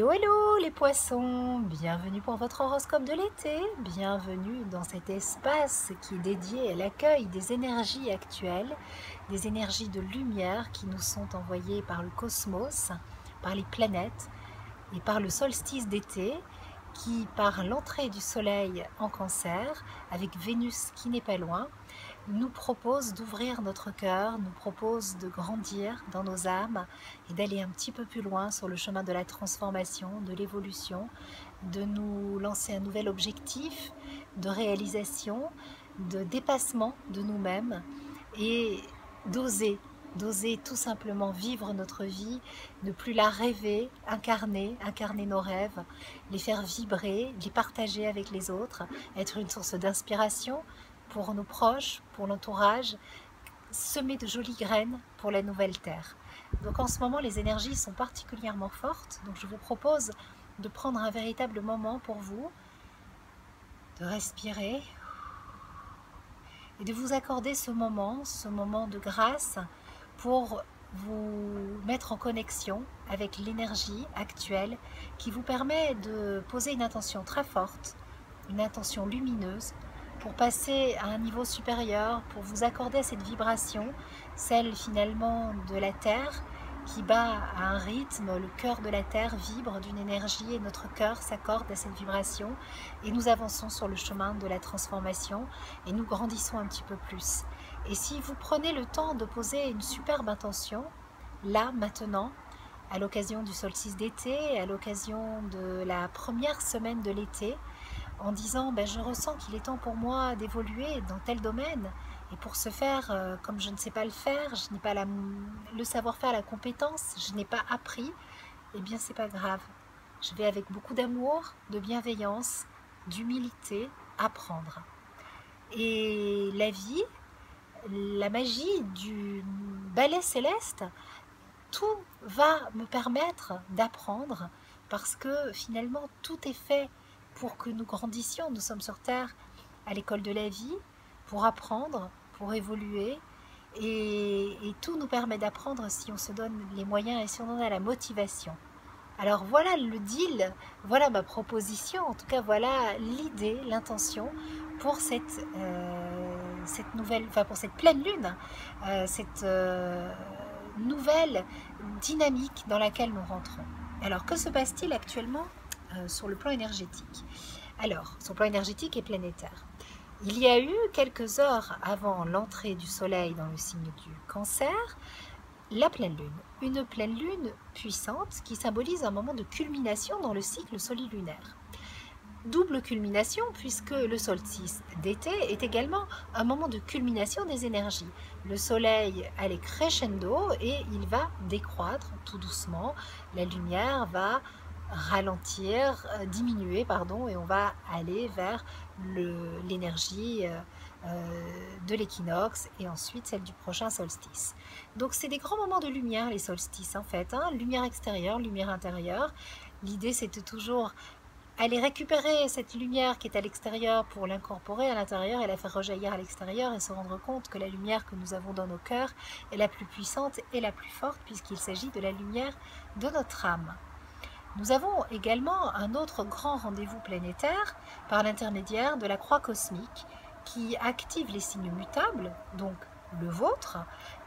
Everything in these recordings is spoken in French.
Hello, hello les poissons, bienvenue pour votre horoscope de l'été, bienvenue dans cet espace qui est dédié à l'accueil des énergies actuelles, des énergies de lumière qui nous sont envoyées par le cosmos, par les planètes et par le solstice d'été qui, par l'entrée du soleil en Cancer, avec Vénus qui n'est pas loin, nous propose d'ouvrir notre cœur, nous propose de grandir dans nos âmes et d'aller un petit peu plus loin sur le chemin de la transformation, de l'évolution, de nous lancer un nouvel objectif de réalisation, de dépassement de nous-mêmes et d'oser tout simplement vivre notre vie, ne plus la rêver, incarner nos rêves, les faire vibrer, les partager avec les autres, être une source d'inspiration pour nos proches, pour l'entourage, semer de jolies graines pour la nouvelle terre. Donc en ce moment, les énergies sont particulièrement fortes, donc je vous propose de prendre un véritable moment pour vous, de respirer et de vous accorder ce moment de grâce pour vous mettre en connexion avec l'énergie actuelle qui vous permet de poser une intention très forte, une intention lumineuse, pour passer à un niveau supérieur, pour vous accorder à cette vibration, celle finalement de la Terre qui bat à un rythme, le cœur de la Terre vibre d'une énergie et notre cœur s'accorde à cette vibration et nous avançons sur le chemin de la transformation et nous grandissons un petit peu plus. Et si vous prenez le temps de poser une superbe intention, là, maintenant, à l'occasion du solstice d'été, à l'occasion de la première semaine de l'été, en disant « je ressens qu'il est temps pour moi d'évoluer dans tel domaine et pour ce faire, comme je ne sais pas le faire, je n'ai pas le savoir-faire, la compétence, je n'ai pas appris, eh bien c'est pas grave, je vais avec beaucoup d'amour, de bienveillance, d'humilité apprendre. » Et la vie, la magie du ballet céleste, tout va me permettre d'apprendre parce que finalement tout est fait pour que nous grandissions. Nous sommes sur Terre à l'école de la vie pour apprendre, pour évoluer et tout nous permet d'apprendre si on se donne les moyens et si on en a la motivation. Alors voilà le deal, voilà ma proposition, en tout cas voilà l'idée, l'intention pour cette pleine lune, cette nouvelle dynamique dans laquelle nous rentrons. Alors que se passe-t-il actuellement sur le plan énergétique? Alors, sur le plan énergétique et planétaire, il y a eu quelques heures avant l'entrée du soleil dans le signe du Cancer, la pleine lune. Une pleine lune puissante qui symbolise un moment de culmination dans le cycle solilunaire. Double culmination puisque le solstice d'été est également un moment de culmination des énergies. Le soleil allait crescendo et il va décroître tout doucement. La lumière va ralentir, diminuer, pardon, et on va aller vers l'énergie de l'équinoxe et ensuite celle du prochain solstice. Donc c'est des grands moments de lumière, les solstices en fait, lumière extérieure, lumière intérieure. L'idée c'était toujours aller récupérer cette lumière qui est à l'extérieur pour l'incorporer à l'intérieur et la faire rejaillir à l'extérieur et se rendre compte que la lumière que nous avons dans nos cœurs est la plus puissante et la plus forte puisqu'il s'agit de la lumière de notre âme. Nous avons également un autre grand rendez-vous planétaire par l'intermédiaire de la croix cosmique qui active les signes mutables, donc le vôtre,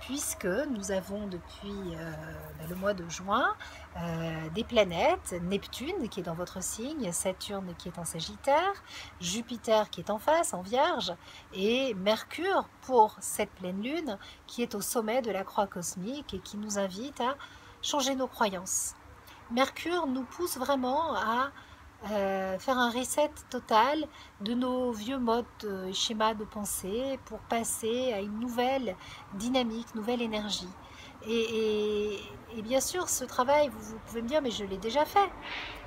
puisque nous avons depuis le mois de juin des planètes, Neptune qui est dans votre signe, Saturne qui est en Sagittaire, Jupiter qui est en face, en Vierge, et Mercure pour cette pleine lune qui est au sommet de la croix cosmique et qui nous invite à changer nos croyances. Mercure nous pousse vraiment à faire un reset total de nos vieux modes et schémas de pensée pour passer à une nouvelle dynamique, nouvelle énergie. Et bien sûr, ce travail, vous pouvez me dire, mais je l'ai déjà fait.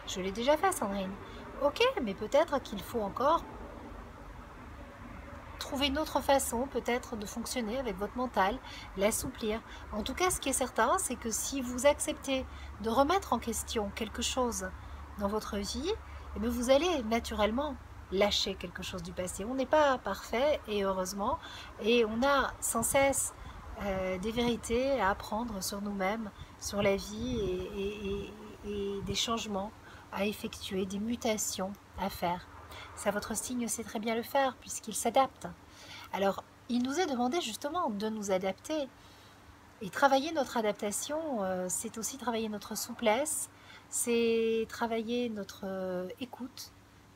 Je l'ai déjà fait, Sandrine. Ok, mais peut-être qu'il faut encore trouver une autre façon peut-être de fonctionner avec votre mental, l'assouplir. En tout cas, ce qui est certain, c'est que si vous acceptez de remettre en question quelque chose dans votre vie, eh bien, vous allez naturellement lâcher quelque chose du passé. On n'est pas parfait et heureusement, et on a sans cesse des vérités à apprendre sur nous-mêmes, sur la vie et des changements à effectuer, des mutations à faire. Ça, votre signe sait très bien le faire puisqu'il s'adapte. Alors, il nous est demandé justement de nous adapter. Et travailler notre adaptation, c'est aussi travailler notre souplesse, c'est travailler notre écoute,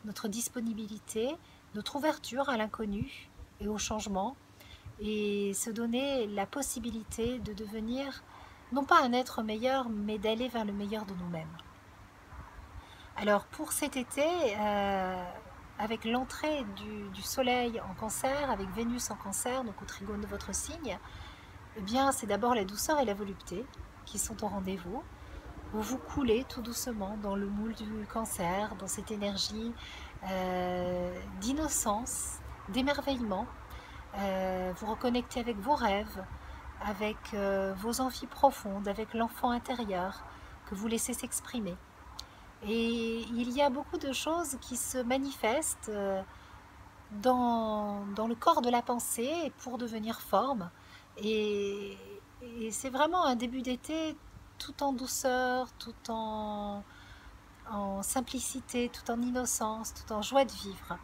notre disponibilité, notre ouverture à l'inconnu et au changement, et se donner la possibilité de devenir, non pas un être meilleur, mais d'aller vers le meilleur de nous-mêmes. Alors pour cet été, avec l'entrée du soleil en cancer, avec Vénus en cancer, donc au trigone de votre signe, eh bien, c'est d'abord la douceur et la volupté qui sont au rendez-vous. Vous vous coulez tout doucement dans le moule du cancer, dans cette énergie d'innocence, d'émerveillement. Vous reconnectez avec vos rêves, avec vos envies profondes, avec l'enfant intérieur que vous laissez s'exprimer. Et il y a beaucoup de choses qui se manifestent dans le corps de la pensée pour devenir forme. Et c'est vraiment un début d'été tout en douceur, tout en simplicité, tout en innocence, tout en joie de vivre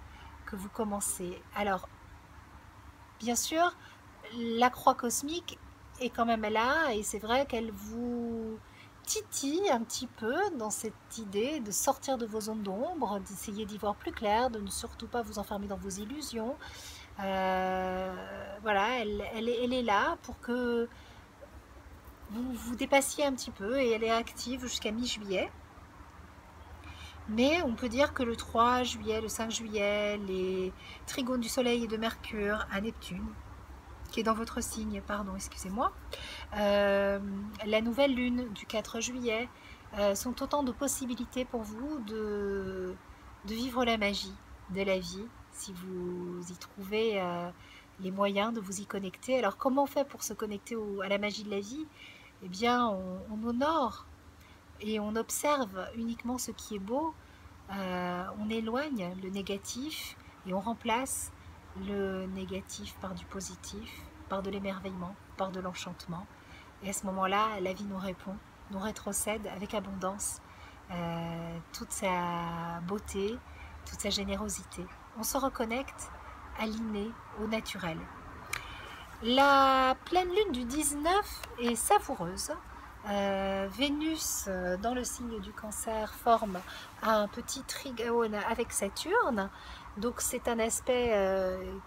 que vous commencez. Alors, bien sûr, la croix cosmique est quand même là et c'est vrai qu'elle vous titille un petit peu dans cette idée de sortir de vos zones d'ombre, d'essayer d'y voir plus clair, de ne surtout pas vous enfermer dans vos illusions. Voilà, elle est là pour que vous vous dépassiez un petit peu et elle est active jusqu'à mi-juillet. Mais on peut dire que le 3 juillet, le 5 juillet, les trigones du Soleil et de Mercure à Neptune, qui est dans votre signe, pardon, excusez-moi, la nouvelle lune du 4 juillet sont autant de possibilités pour vous de vivre la magie de la vie, si vous y trouvez les moyens de vous y connecter. Alors comment on fait pour se connecter à la magie de la vie? Eh bien, on honore et on observe uniquement ce qui est beau, on éloigne le négatif et on remplace le négatif par du positif, par de l'émerveillement, par de l'enchantement. Et à ce moment-là, la vie nous répond, nous rétrocède avec abondance toute sa beauté, toute sa générosité. On se reconnecte à l'inné, au naturel. La pleine lune du 19 est savoureuse. Vénus, dans le signe du cancer, forme un petit trigone avec Saturne. Donc c'est un aspect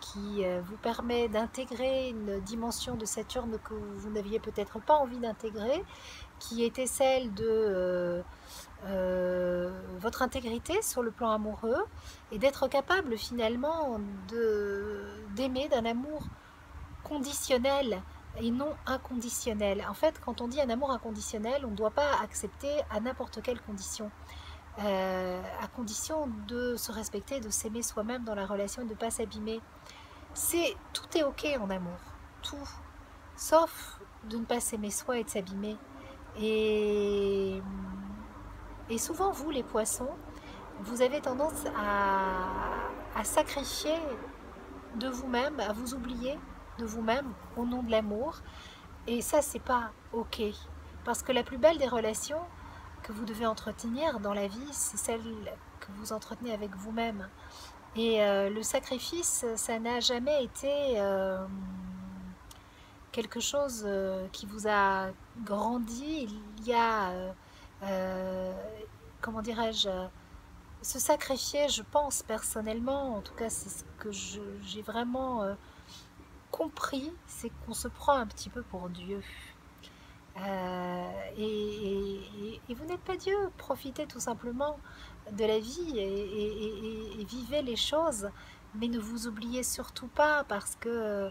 qui vous permet d'intégrer une dimension de Saturne que vous n'aviez peut-être pas envie d'intégrer, qui était celle de votre intégrité sur le plan amoureux et d'être capable finalement d'aimer d'un amour conditionnel et non inconditionnel. En fait, quand on dit un amour inconditionnel, on ne doit pas accepter à n'importe quelle condition. À condition de se respecter, de s'aimer soi-même dans la relation et de ne pas s'abîmer. Tout est ok en amour, tout, sauf de ne pas s'aimer soi et de s'abîmer. Et souvent, vous, les poissons, vous avez tendance à sacrifier de vous-même, à vous oublier de vous-même au nom de l'amour. Et ça, c'est pas ok. Parce que la plus belle des relations que vous devez entretenir dans la vie, c'est celle que vous entretenez avec vous-même. Et le sacrifice, ça n'a jamais été quelque chose qui vous a grandi. Il y a, comment dirais-je, se sacrifier, je pense personnellement, en tout cas c'est ce que j'ai vraiment compris, c'est qu'on se prend un petit peu pour Dieu. Et vous n'êtes pas Dieu, profitez tout simplement de la vie et vivez les choses, mais ne vous oubliez surtout pas parce que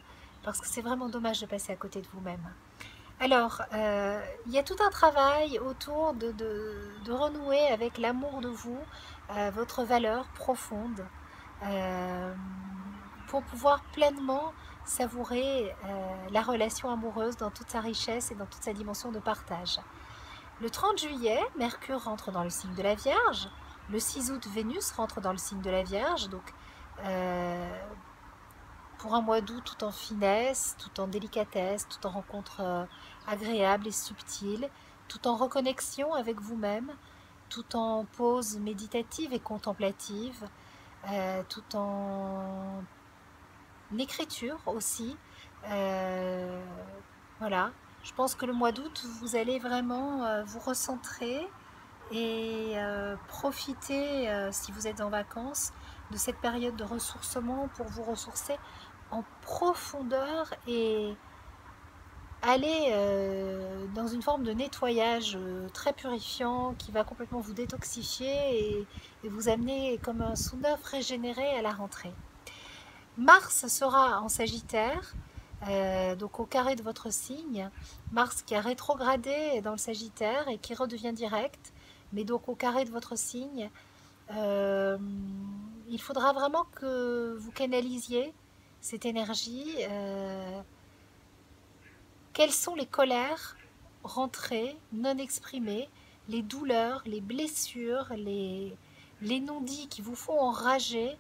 c'est vraiment dommage de passer à côté de vous-même. Alors, il y a tout un travail autour de renouer avec l'amour de vous, votre valeur profonde, pour pouvoir pleinement savourer la relation amoureuse dans toute sa richesse et dans toute sa dimension de partage. Le 30 juillet, Mercure rentre dans le signe de la Vierge. Le 6 août, Vénus rentre dans le signe de la Vierge. Donc, pour un mois d'août, tout en finesse, tout en délicatesse, tout en rencontre agréable et subtile, tout en reconnexion avec vous-même, tout en pause méditative et contemplative, tout en écriture aussi. Voilà, je pense que le mois d'août, vous allez vraiment vous recentrer et profiter, si vous êtes en vacances, de cette période de ressourcement pour vous ressourcer en profondeur et aller dans une forme de nettoyage très purifiant qui va complètement vous détoxifier et vous amener comme un sous-neuf régénéré à la rentrée. Mars sera en Sagittaire, donc au carré de votre signe. Mars qui a rétrogradé dans le Sagittaire et qui redevient direct, mais donc au carré de votre signe. Il faudra vraiment que vous canalisiez cette énergie. Quelles sont les colères rentrées, non exprimées, les douleurs, les blessures, les non-dits qui vous font enrager,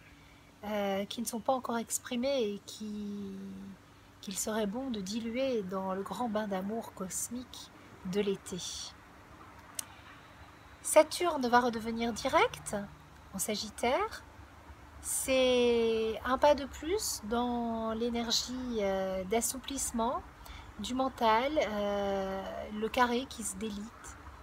qui ne sont pas encore exprimés et qu'il serait bon de diluer dans le grand bain d'amour cosmique de l'été. Saturne va redevenir direct en Sagittaire. C'est un pas de plus dans l'énergie d'assouplissement du mental, le carré qui se délite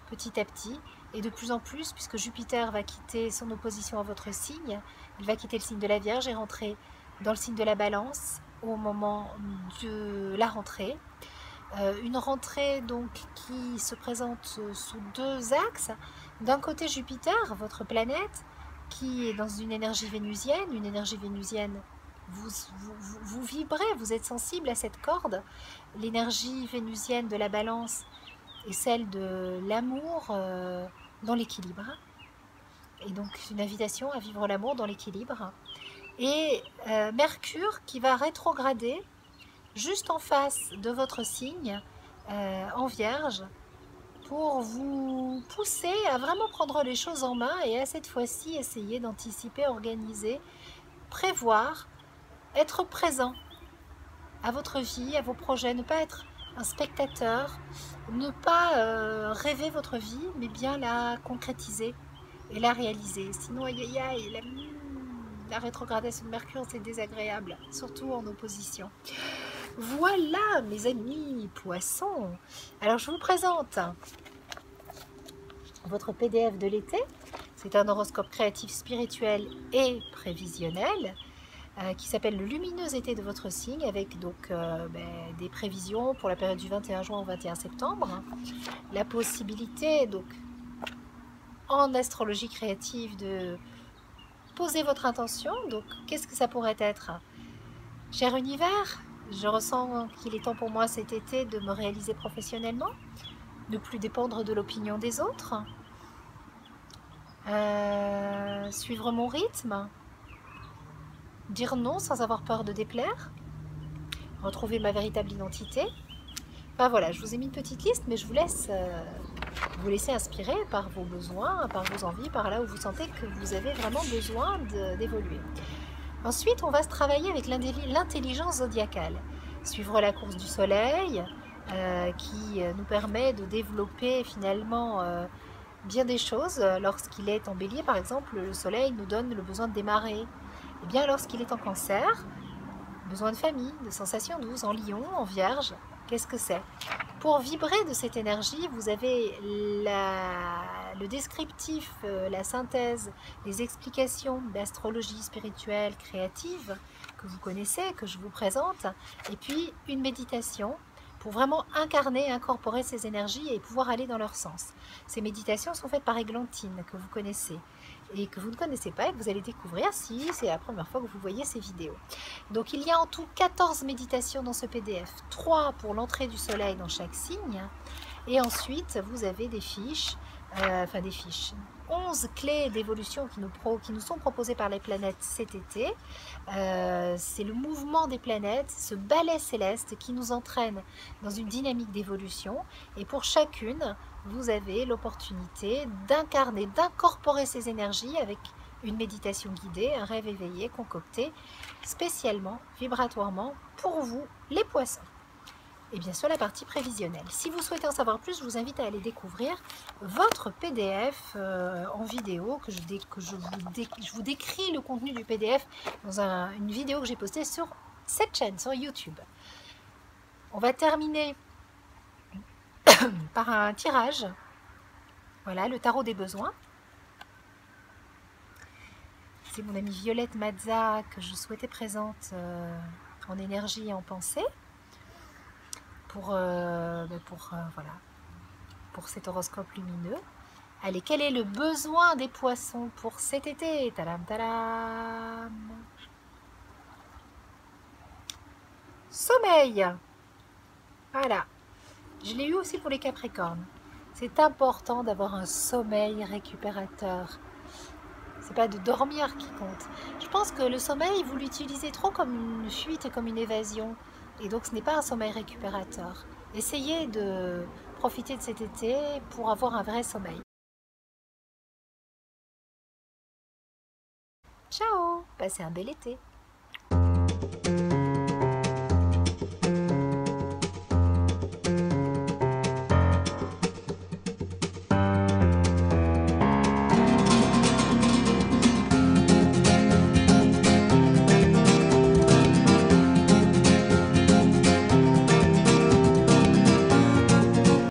petit à petit et de plus en plus, puisque Jupiter va quitter son opposition à votre signe, il va quitter le signe de la Vierge et rentrer dans le signe de la Balance au moment de la rentrée. Une rentrée donc qui se présente sous deux axes. D'un côté Jupiter, votre planète, qui est dans une énergie vénusienne. Vous vibrez, vous êtes sensible à cette corde. L'énergie vénusienne de la Balance est celle de l'amour dans l'équilibre. Et donc une invitation à vivre l'amour dans l'équilibre. Et Mercure qui va rétrograder juste en face de votre signe en Vierge pour vous pousser à vraiment prendre les choses en main et à cette fois-ci essayer d'anticiper, organiser, prévoir. Être présent à votre vie, à vos projets, ne pas être un spectateur, ne pas rêver votre vie, mais bien la concrétiser et la réaliser. Sinon, la rétrogradation de Mercure, c'est désagréable, surtout en opposition. Voilà, mes amis Poissons. Alors, je vous présente votre PDF de l'été. C'est un horoscope créatif, spirituel et prévisionnel. Qui s'appelle le lumineux été de votre signe, avec donc des prévisions pour la période du 21 juin au 21 septembre. La possibilité donc en astrologie créative de poser votre intention. Donc qu'est-ce que ça pourrait être? Cher univers, je ressens qu'il est temps pour moi cet été de me réaliser professionnellement, ne plus dépendre de l'opinion des autres, suivre mon rythme, dire non sans avoir peur de déplaire, retrouver ma véritable identité. Enfin voilà, je vous ai mis une petite liste, mais je vous laisse vous laisser inspirer par vos besoins, par vos envies, par là où vous sentez que vous avez vraiment besoin d'évoluer. Ensuite, on va se travailler avec l'intelligence zodiacale. Suivre la course du soleil qui nous permet de développer finalement bien des choses. Lorsqu'il est en bélier, par exemple, le soleil nous donne le besoin de démarrer. Eh bien, lorsqu'il est en cancer, besoin de famille, de sensations douces, en lion, en vierge, qu'est-ce que c'est? Pour vibrer de cette énergie, vous avez le descriptif, la synthèse, les explications d'astrologie spirituelle, créative, que vous connaissez, que je vous présente, et puis une méditation pour vraiment incarner, incorporer ces énergies et pouvoir aller dans leur sens. Ces méditations sont faites par Eglantine, que vous connaissez. Et que vous ne connaissez pas et que vous allez découvrir si c'est la première fois que vous voyez ces vidéos. Donc il y a en tout 14 méditations dans ce PDF, 3 pour l'entrée du soleil dans chaque signe, et ensuite vous avez des fiches, 11 clés d'évolution qui nous sont proposées par les planètes cet été. C'est le mouvement des planètes, ce ballet céleste qui nous entraîne dans une dynamique d'évolution, et pour chacune, vous avez l'opportunité d'incarner, d'incorporer ces énergies avec une méditation guidée, un rêve éveillé, concocté spécialement, vibratoirement, pour vous, les Poissons. et bien sûr la partie prévisionnelle. Si vous souhaitez en savoir plus, je vous invite à aller découvrir votre PDF en vidéo, je vous décris le contenu du PDF dans une vidéo que j'ai postée sur cette chaîne, sur YouTube. On va terminer par un tirage. Voilà, le tarot des besoins. C'est mon amie Violette Mazza que je souhaitais présente en énergie et en pensée pour cet horoscope lumineux. Allez, quel est le besoin des poissons pour cet été? Tadam, tadam. Sommeil. Voilà, je l'ai eu aussi pour les Capricornes. C'est important d'avoir un sommeil récupérateur. C'est pas de dormir qui compte. Je pense que le sommeil, vous l'utilisez trop comme une fuite et comme une évasion. Et donc ce n'est pas un sommeil récupérateur. Essayez de profiter de cet été pour avoir un vrai sommeil. Ciao! Passez un bel été!